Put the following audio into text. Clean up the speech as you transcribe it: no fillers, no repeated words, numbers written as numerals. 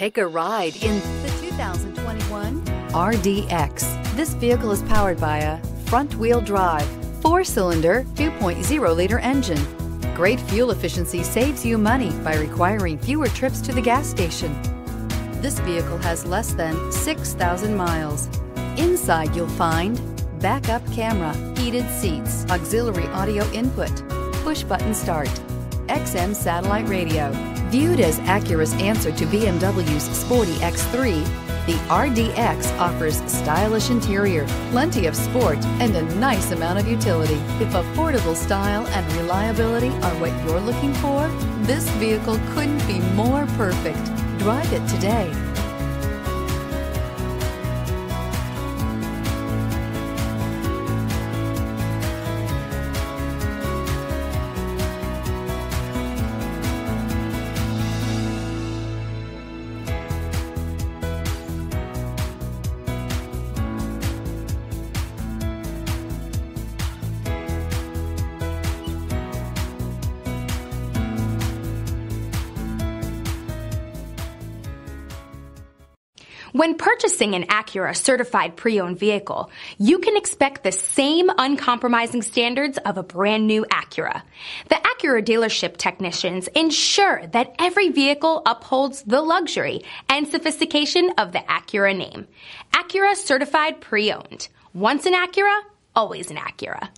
Take a ride in the 2021 RDX. This vehicle is powered by a front-wheel drive, 4-cylinder, 2.0-liter engine. Great fuel efficiency saves you money by requiring fewer trips to the gas station. This vehicle has less than 6,000 miles. Inside you'll find backup camera, heated seats, auxiliary audio input, push-button start, XM satellite radio. Viewed as Acura's answer to BMW's sporty X3, the RDX offers stylish interior, plenty of sport, and a nice amount of utility. If affordable style and reliability are what you're looking for, this vehicle couldn't be more perfect. Drive it today. When purchasing an Acura certified pre-owned vehicle, you can expect the same uncompromising standards of a brand new Acura. The Acura dealership technicians ensure that every vehicle upholds the luxury and sophistication of the Acura name. Acura certified pre-owned. Once an Acura, always an Acura.